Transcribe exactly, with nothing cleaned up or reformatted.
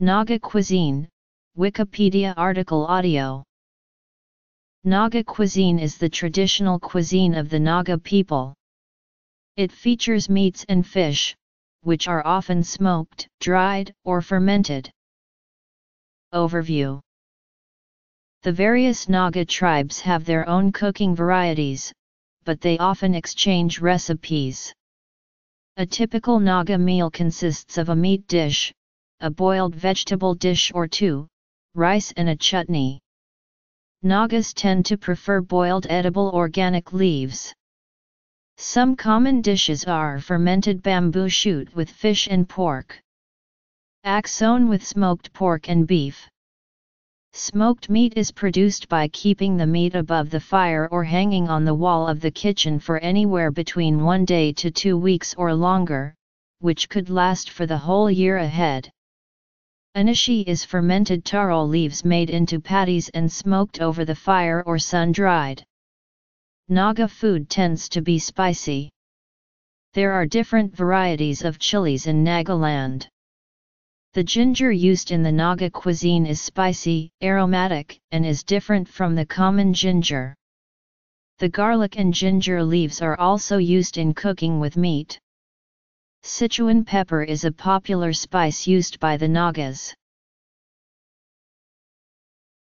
Naga cuisine, Wikipedia article audio. Naga cuisine is the traditional cuisine of the Naga people. It features meats and fish, which are often smoked, dried, or fermented. Overview. The various Naga tribes have their own cooking varieties, but they often exchange recipes. A typical Naga meal consists of a meat dish, a boiled vegetable dish or two, rice and a chutney. Nagas tend to prefer boiled edible organic leaves. Some common dishes are fermented bamboo shoot with fish and pork, axone with smoked pork and beef. Smoked meat is produced by keeping the meat above the fire or hanging on the wall of the kitchen for anywhere between one day to two weeks or longer, which could last for the whole year ahead. Anishi is fermented taro leaves made into patties and smoked over the fire or sun-dried. Naga food tends to be spicy. There are different varieties of chilies in Nagaland. The ginger used in the Naga cuisine is spicy, aromatic, and is different from the common ginger. The garlic and ginger leaves are also used in cooking with meat. Sichuan pepper is a popular spice used by the Nagas.